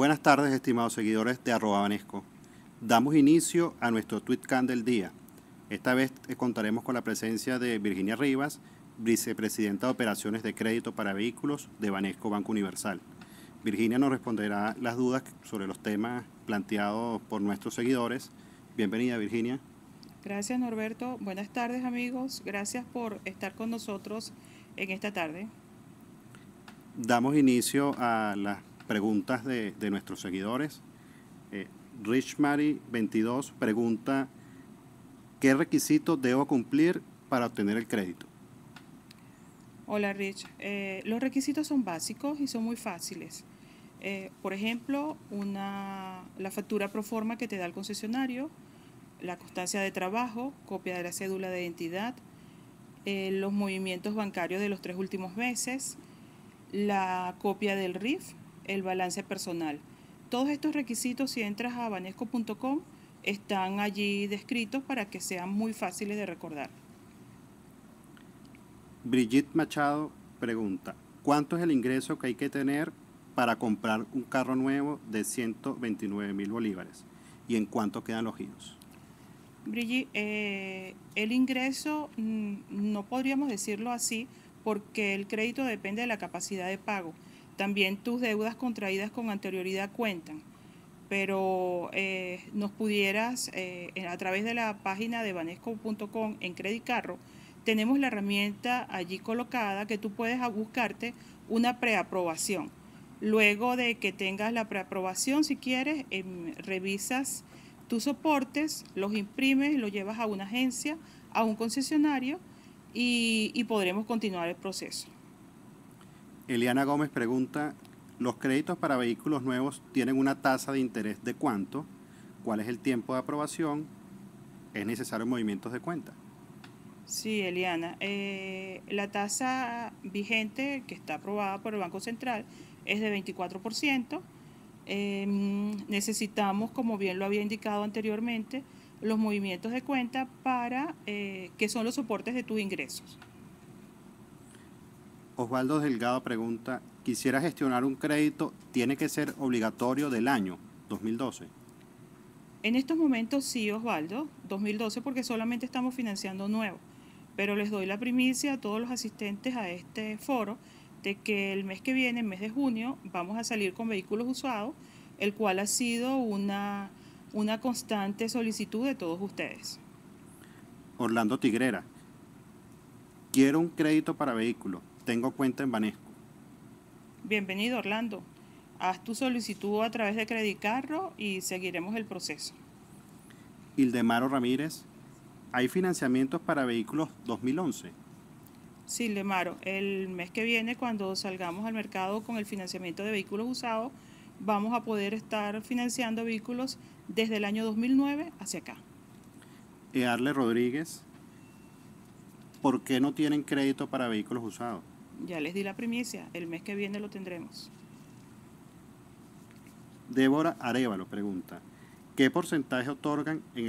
Buenas tardes, estimados seguidores de @Banesco. Damos inicio a nuestro Tweetcam del día. Esta vez contaremos con la presencia de Virginia Rivas, vicepresidenta de Operaciones de Crédito para Vehículos de Banesco Banco Universal. Virginia nos responderá las dudas sobre los temas planteados por nuestros seguidores. Bienvenida, Virginia. Gracias, Norberto. Buenas tardes, amigos. Gracias por estar con nosotros en esta tarde. Damos inicio a las preguntas de nuestros seguidores. RichMari22 pregunta: ¿qué requisitos debo cumplir para obtener el crédito? Hola, Rich. Los requisitos son básicos y son muy fáciles. Por ejemplo, la factura pro forma que te da el concesionario, la constancia de trabajo, copia de la cédula de identidad, los movimientos bancarios de los 3 últimos meses, la copia del RIF, el balance personal. Todos estos requisitos, si entras a banesco.com, están allí descritos para que sean muy fáciles de recordar. Brigitte Machado pregunta: ¿cuánto es el ingreso que hay que tener para comprar un carro nuevo de 129.000 bolívares? ¿Y en cuánto quedan los giros? Brigitte, el ingreso no podríamos decirlo así, porque el crédito depende de la capacidad de pago. También tus deudas contraídas con anterioridad cuentan, pero nos pudieras, a través de la página de banesco.com en Credicarro, tenemos la herramienta allí colocada que tú puedes buscarte una preaprobación. Luego de que tengas la preaprobación, si quieres, revisas tus soportes, los imprimes, los llevas a una agencia, a un concesionario, y podremos continuar el proceso. Eliana Gómez pregunta: ¿los créditos para vehículos nuevos tienen una tasa de interés de cuánto? ¿Cuál es el tiempo de aprobación? ¿Es necesario movimientos de cuenta? Sí, Eliana. La tasa vigente que está aprobada por el Banco Central es de 24%. Necesitamos, como bien lo había indicado anteriormente, los movimientos de cuenta para que son los soportes de tus ingresos. Osvaldo Delgado pregunta: ¿quisiera gestionar un crédito? ¿Tiene que ser obligatorio del año 2012? En estos momentos sí, Osvaldo, 2012, porque solamente estamos financiando nuevo. Pero les doy la primicia a todos los asistentes a este foro de que el mes que viene, el mes de junio, vamos a salir con vehículos usados, el cual ha sido una constante solicitud de todos ustedes. Orlando Tigrera: quiero un crédito para vehículos, tengo cuenta en Banesco. Bienvenido, Orlando. Haz tu solicitud a través de Credicarro y seguiremos el proceso. Hildemaro Ramírez: ¿hay financiamientos para vehículos 2011? Sí, Hildemaro. El mes que viene, cuando salgamos al mercado con el financiamiento de vehículos usados, vamos a poder estar financiando vehículos desde el año 2009 hacia acá. Earle Rodríguez: ¿por qué no tienen crédito para vehículos usados? Ya les di la primicia, el mes que viene lo tendremos. Débora Arevalo pregunta: ¿qué porcentaje otorgan en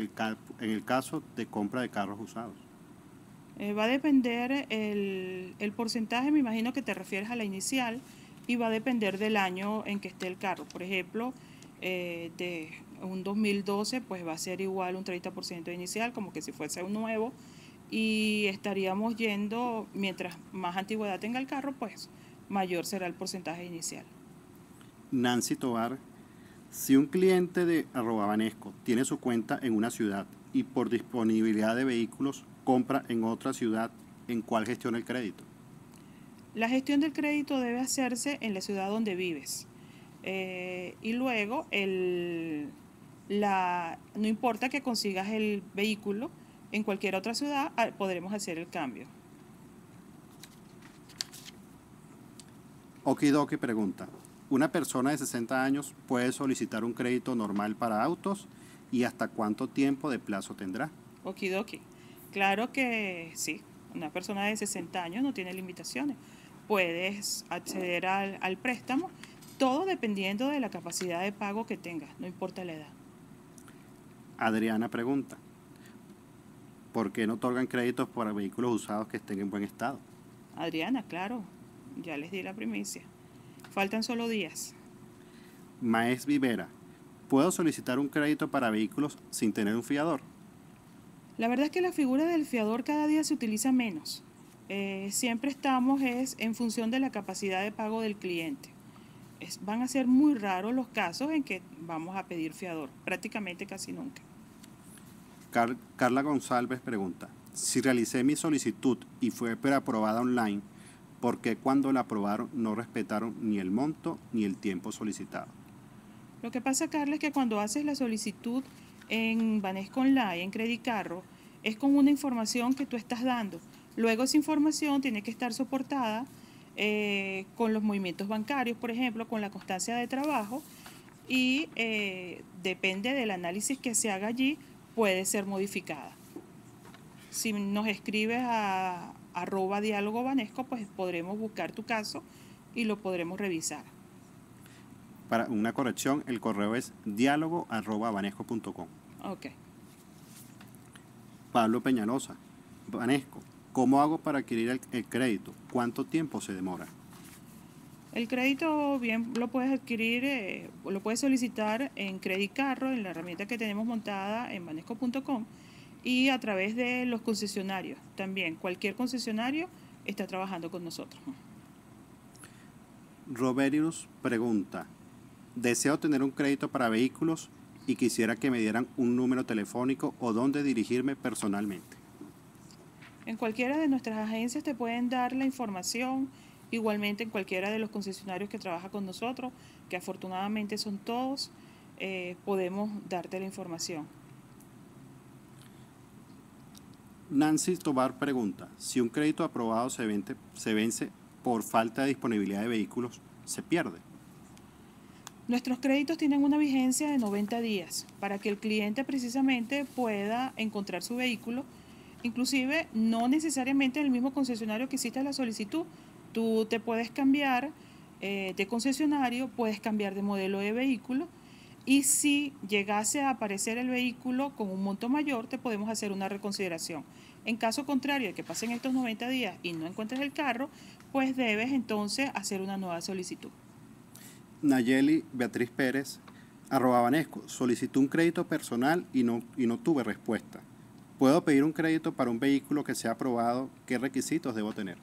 el caso de compra de carros usados? Va a depender el porcentaje, me imagino que te refieres a la inicial, y va a depender del año en que esté el carro. Por ejemplo, de un 2012, pues va a ser igual un 30% inicial, como que si fuese un nuevo, y estaríamos yendo, mientras más antigüedad tenga el carro, pues mayor será el porcentaje inicial. Nancy Tobar: si un cliente de @Banesco tiene su cuenta en una ciudad y por disponibilidad de vehículos compra en otra ciudad, ¿en cuál gestiona el crédito? La gestión del crédito debe hacerse en la ciudad donde vives. Y luego, no importa que consigas el vehículo en cualquier otra ciudad, podremos hacer el cambio. Okidoki pregunta: ¿una persona de 60 años puede solicitar un crédito normal para autos y hasta cuánto tiempo de plazo tendrá? Okidoki. Claro que sí. Una persona de 60 años no tiene limitaciones. Puedes acceder al préstamo, todo dependiendo de la capacidad de pago que tengas, no importa la edad. Adriana pregunta: ¿por qué no otorgan créditos para vehículos usados que estén en buen estado? Adriana, claro, ya les di la primicia. Faltan solo días. Maes Vivera, ¿puedo solicitar un crédito para vehículos sin tener un fiador? La verdad es que la figura del fiador cada día se utiliza menos. Siempre estamos en función de la capacidad de pago del cliente. Van a ser muy raros los casos en que vamos a pedir fiador, prácticamente casi nunca. Carla González pregunta, si realicé mi solicitud y fue preaprobada online, ¿por qué cuando la aprobaron no respetaron ni el monto ni el tiempo solicitado? Lo que pasa, Carla, es que cuando haces la solicitud en Banesco Online, en Credicarro, es con una información que tú estás dando. Luego esa información tiene que estar soportada con los movimientos bancarios, por ejemplo, con la constancia de trabajo, y depende del análisis que se haga allí, puede ser modificada. Si nos escribes a @dialogobanesco, pues podremos buscar tu caso y lo podremos revisar. Para una corrección, el correo es dialogo@banesco.com. Ok. Pablo Peñalosa, Banesco, ¿cómo hago para adquirir el crédito? ¿Cuánto tiempo se demora? El crédito, bien, lo puedes adquirir, lo puedes solicitar en Credicarro, en la herramienta que tenemos montada en banesco.com, y a través de los concesionarios también. Cualquier concesionario está trabajando con nosotros. Roberius pregunta, deseo tener un crédito para vehículos y quisiera que me dieran un número telefónico o dónde dirigirme personalmente. En cualquiera de nuestras agencias te pueden dar la información, igualmente en cualquiera de los concesionarios que trabaja con nosotros, que afortunadamente son todos, podemos darte la información. Nancy Tobar pregunta, si un crédito aprobado se vence por falta de disponibilidad de vehículos, ¿se pierde? Nuestros créditos tienen una vigencia de 90 días para que el cliente precisamente pueda encontrar su vehículo. Inclusive, no necesariamente en el mismo concesionario que hiciste la solicitud. Tú te puedes cambiar de concesionario, puedes cambiar de modelo de vehículo, y si llegase a aparecer el vehículo con un monto mayor, te podemos hacer una reconsideración. En caso contrario, de que pasen estos 90 días y no encuentres el carro, pues debes entonces hacer una nueva solicitud. Nayeli Beatriz Pérez, @banesco, solicitó un crédito personal y no tuve respuesta. ¿Puedo pedir un crédito para un vehículo que sea aprobado? ¿Qué requisitos debo tener?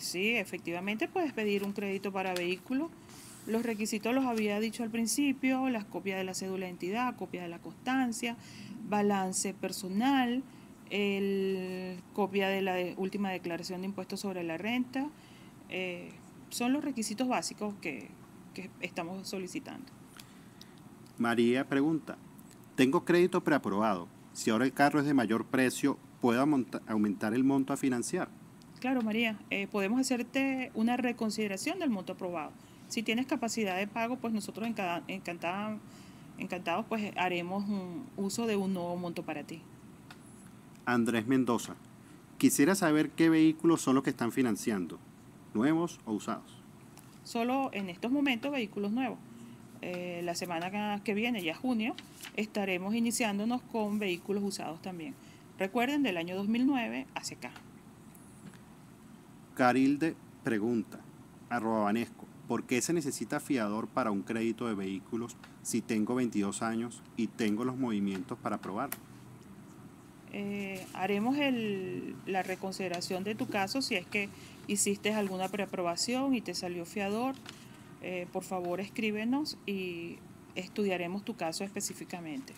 Sí, efectivamente puedes pedir un crédito para vehículo. Los requisitos los había dicho al principio, las copias de la cédula de identidad, copia de la constancia, balance personal, copia de la última declaración de impuestos sobre la renta. Son los requisitos básicos que estamos solicitando. María pregunta, tengo crédito preaprobado. Si ahora el carro es de mayor precio, ¿puedo aumentar el monto a financiar? Claro, María. Podemos hacerte una reconsideración del monto aprobado. Si tienes capacidad de pago, pues nosotros encantados pues haremos un uso de un nuevo monto para ti. Andrés Mendoza, quisiera saber qué vehículos son los que están financiando, ¿nuevos o usados? Solo en estos momentos vehículos nuevos. La semana que viene, ya junio, estaremos iniciándonos con vehículos usados también. Recuerden, del año 2009 hacia acá. Carilde pregunta, @banesco, ¿por qué se necesita fiador para un crédito de vehículos si tengo 22 años y tengo los movimientos para aprobar? Haremos la reconsideración de tu caso si es que hiciste alguna preaprobación y te salió fiador. Por favor, escríbenos y estudiaremos tu caso específicamente.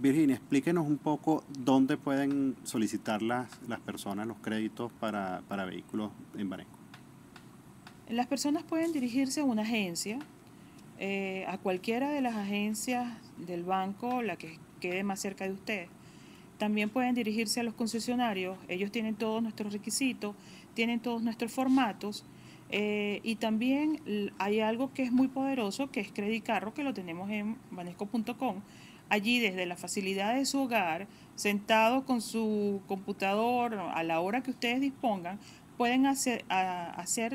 Virginia, explíquenos un poco dónde pueden solicitar las personas los créditos para vehículos en Banesco. Las personas pueden dirigirse a una agencia, a cualquiera de las agencias del banco, la que quede más cerca de usted. También pueden dirigirse a los concesionarios, ellos tienen todos nuestros requisitos, tienen todos nuestros formatos. Y también hay algo que es muy poderoso, que es Credicarro, que lo tenemos en banesco.com. Allí, desde la facilidad de su hogar, sentado con su computador, a la hora que ustedes dispongan, pueden hacer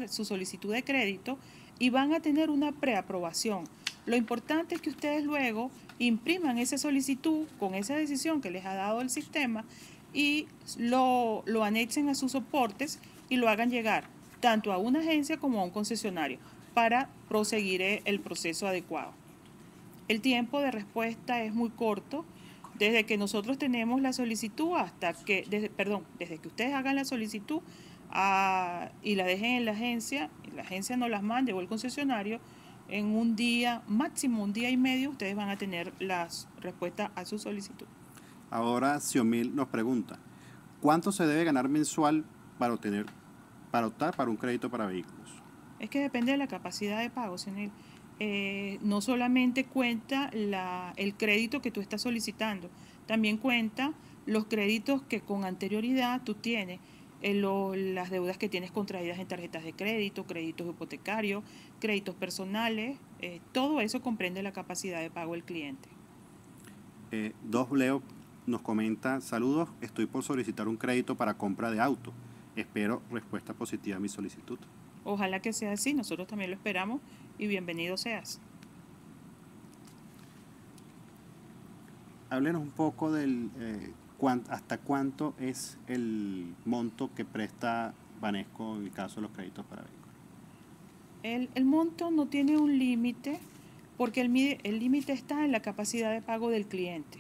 su solicitud de crédito y van a tener una preaprobación. Lo importante es que ustedes luego impriman esa solicitud con esa decisión que les ha dado el sistema y lo anexen a sus soportes y lo hagan llegar tanto a una agencia como a un concesionario, para proseguir el proceso adecuado. El tiempo de respuesta es muy corto, desde que nosotros tenemos la solicitud hasta que, desde que ustedes hagan la solicitud y la dejen en la agencia nos las mande o el concesionario, en un día, máximo un día y medio, ustedes van a tener las respuestas a su solicitud. Ahora Xiomil nos pregunta, ¿cuánto se debe ganar mensual para optar para un crédito para vehículos? Es que depende de la capacidad de pago, Xiomil. No solamente cuenta el crédito que tú estás solicitando, también cuenta los créditos que con anterioridad tú tienes, las deudas que tienes contraídas en tarjetas de crédito, créditos hipotecarios, créditos personales, todo eso comprende la capacidad de pago del cliente. Leo nos comenta, saludos, estoy por solicitar un crédito para compra de auto, espero respuesta positiva a mi solicitud. Ojalá que sea así, nosotros también lo esperamos y bienvenido seas. Háblenos un poco del hasta cuánto es el monto que presta Banesco en el caso de los créditos para vehículos. El monto no tiene un límite porque el límite está en la capacidad de pago del cliente.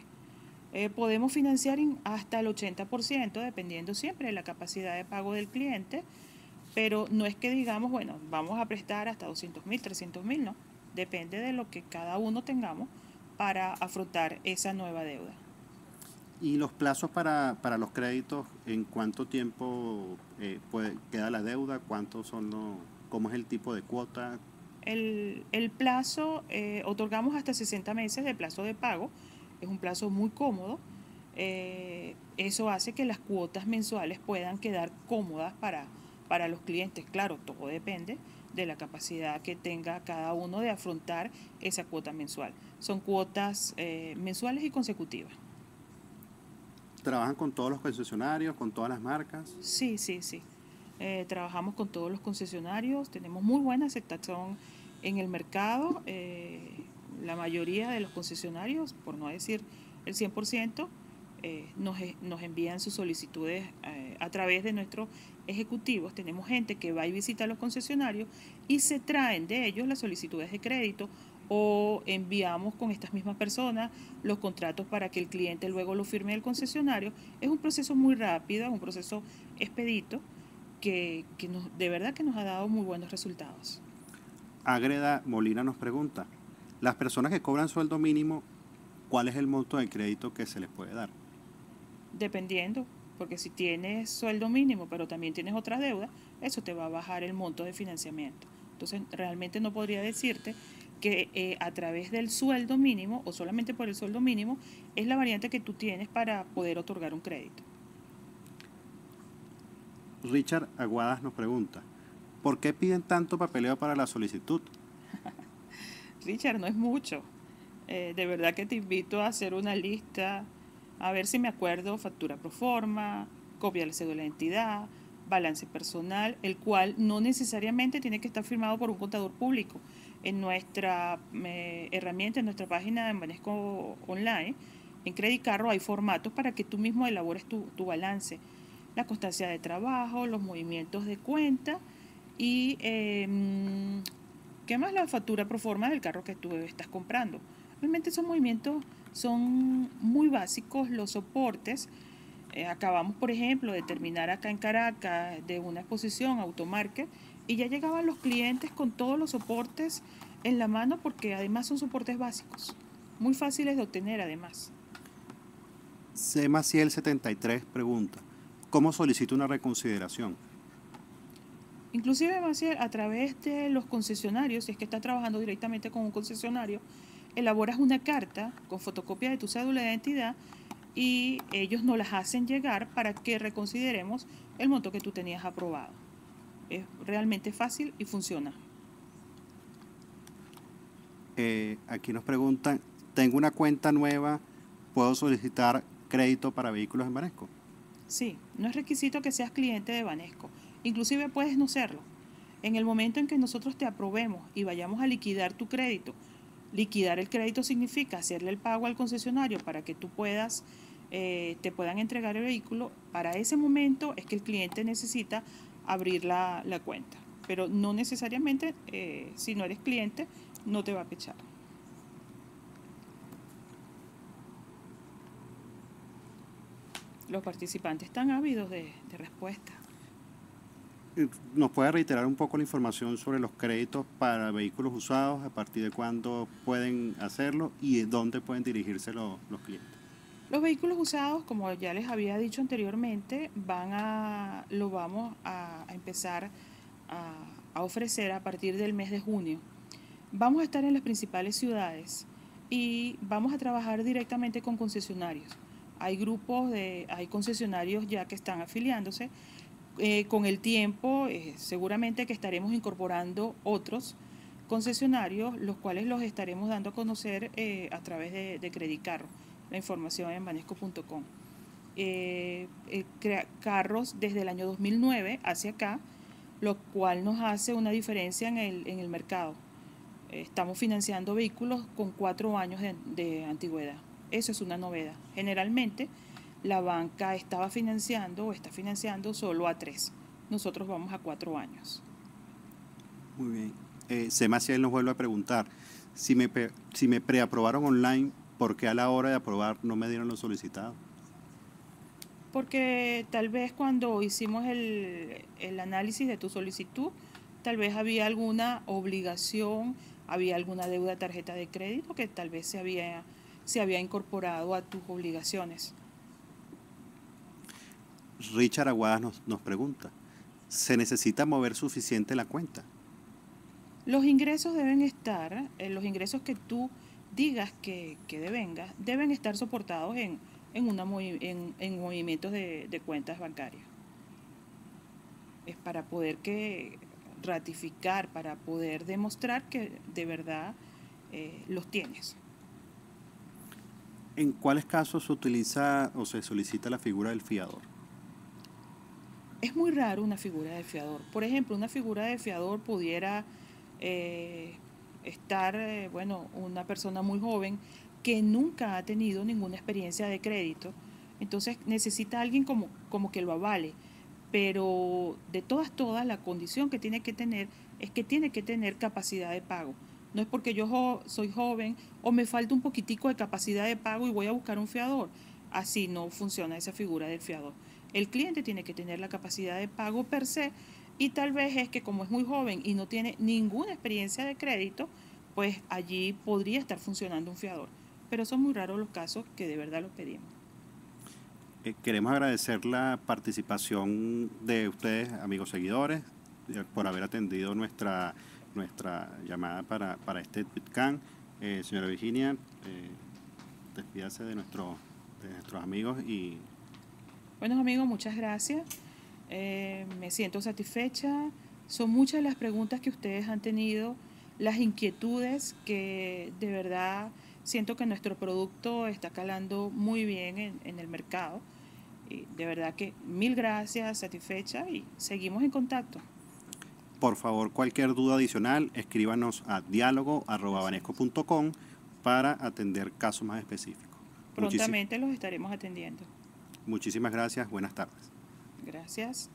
Podemos financiar hasta el 80%, dependiendo siempre de la capacidad de pago del cliente. Pero no es que digamos, bueno, vamos a prestar hasta 200.000, 300.000, no. Depende de lo que cada uno tengamos para afrontar esa nueva deuda. ¿Y los plazos para los créditos? ¿En cuánto tiempo queda la deuda? ¿Cuántos son cómo es el tipo de cuota? El plazo, otorgamos hasta 60 meses de plazo de pago. Es un plazo muy cómodo. Eso hace que las cuotas mensuales puedan quedar cómodas para los clientes. Claro, todo depende de la capacidad que tenga cada uno de afrontar esa cuota mensual. Son cuotas mensuales y consecutivas. ¿Trabajan con todos los concesionarios, con todas las marcas? Sí, sí, sí. Trabajamos con todos los concesionarios, tenemos muy buena aceptación en el mercado. La mayoría de los concesionarios, por no decir el 100%, nos envían sus solicitudes a través de nuestros ejecutivos. Tenemos gente que va y visita los concesionarios y se traen de ellos las solicitudes de crédito o enviamos con estas mismas personas los contratos para que el cliente luego lo firme el concesionario. Es un proceso muy rápido, es un proceso expedito que de verdad que nos ha dado muy buenos resultados. Ágreda Molina nos pregunta, las personas que cobran sueldo mínimo, ¿cuál es el monto de crédito que se les puede dar? Dependiendo, porque si tienes sueldo mínimo, pero también tienes otras deudas, eso te va a bajar el monto de financiamiento. Entonces, realmente no podría decirte que a través del sueldo mínimo o solamente por el sueldo mínimo es la variante que tú tienes para poder otorgar un crédito. Richard Aguadas nos pregunta, ¿por qué piden tanto papeleo para la solicitud? Richard, no es mucho. De verdad que te invito a hacer una lista, a ver si me acuerdo, factura pro forma, copia de la cédula de identidad, balance personal, el cual no necesariamente tiene que estar firmado por un contador público. En nuestra herramienta, en nuestra página en Banesco Online, en Credicarro hay formatos para que tú mismo elabores tu balance, la constancia de trabajo, los movimientos de cuenta y ¿qué más? La factura pro forma del carro que tú estás comprando. Realmente esos movimientos son muy básicos, los soportes. Acabamos, por ejemplo, de terminar acá en Caracas de una exposición, Automarket, y ya llegaban los clientes con todos los soportes en la mano porque además son soportes básicos, muy fáciles de obtener además. C. Maciel 73 pregunta, ¿cómo solicito una reconsideración? Inclusive, Maciel, a través de los concesionarios, si es que estás trabajando directamente con un concesionario, elaboras una carta con fotocopia de tu cédula de identidad y ellos nos las hacen llegar para que reconsideremos el monto que tú tenías aprobado. Es realmente fácil y funciona. Aquí nos preguntan, ¿tengo una cuenta nueva? ¿Puedo solicitar crédito para vehículos en Banesco? Sí, no es requisito que seas cliente de Banesco. Inclusive puedes no serlo. En el momento en que nosotros te aprobemos y vayamos a liquidar tu crédito, liquidar el crédito significa hacerle el pago al concesionario para que tú puedas, te puedan entregar el vehículo. Para ese momento es que el cliente necesita abrir la cuenta. pero no necesariamente si no eres cliente no te va a pechar. Los participantes están ávidos de respuesta. ¿Nos puede reiterar un poco la información sobre los créditos para vehículos usados, a partir de cuándo pueden hacerlo y dónde pueden dirigirse los clientes? Los vehículos usados, como ya les había dicho anteriormente, lo vamos a empezar a ofrecer a partir del mes de junio. Vamos a estar en las principales ciudades y vamos a trabajar directamente con concesionarios. Hay concesionarios ya que están afiliándose. Con el tiempo seguramente que estaremos incorporando otros concesionarios, los cuales los estaremos dando a conocer a través de Credicarro, la información en banesco.com. Carros desde el año 2009 hacia acá, lo cual nos hace una diferencia en el mercado. Estamos financiando vehículos con 4 años de antigüedad. Eso es una novedad. Generalmente la banca estaba financiando o está financiando solo a 3. Nosotros vamos a 4 años. Muy bien. Sema, si él nos vuelve a preguntar, si me preaprobaron online, ¿por qué a la hora de aprobar no me dieron lo solicitado? Porque tal vez cuando hicimos el análisis de tu solicitud, tal vez había alguna obligación, había alguna deuda de tarjeta de crédito que tal vez se había incorporado a tus obligaciones. Richard Aguadas nos pregunta, ¿se necesita mover suficiente la cuenta? Los ingresos deben estar, los ingresos que tú digas que devengas, deben estar soportados en movimientos de cuentas bancarias. Es para poder ratificar, para poder demostrar que de verdad los tienes. ¿En cuáles casos se utiliza o se solicita la figura del fiador? Es muy raro una figura de fiador. Por ejemplo, una figura de fiador pudiera estar, una persona muy joven que nunca ha tenido ninguna experiencia de crédito. Entonces necesita a alguien como que lo avale. Pero de todas, la condición que tiene que tener es que tiene que tener capacidad de pago. No es porque yo soy joven o me falta un poquitico de capacidad de pago y voy a buscar un fiador. Así no funciona esa figura del fiador. El cliente tiene que tener la capacidad de pago per se, y tal vez es que como es muy joven y no tiene ninguna experiencia de crédito, pues allí podría estar funcionando un fiador. Pero son muy raros los casos que de verdad los pedimos. Queremos agradecer la participación de ustedes, amigos seguidores, por haber atendido nuestra llamada para este Tweetcam. Señora Virginia, despídase de nuestros amigos y... Bueno, amigos, muchas gracias. Me siento satisfecha. Son muchas las preguntas que ustedes han tenido, las inquietudes que de verdad siento que nuestro producto está calando muy bien en el mercado. Y de verdad que mil gracias, satisfecha, y seguimos en contacto. Por favor, cualquier duda adicional, escríbanos a diálogo@banesco.com para atender casos más específicos. Prontamente los estaremos atendiendo. Muchísimas gracias. Buenas tardes. Gracias.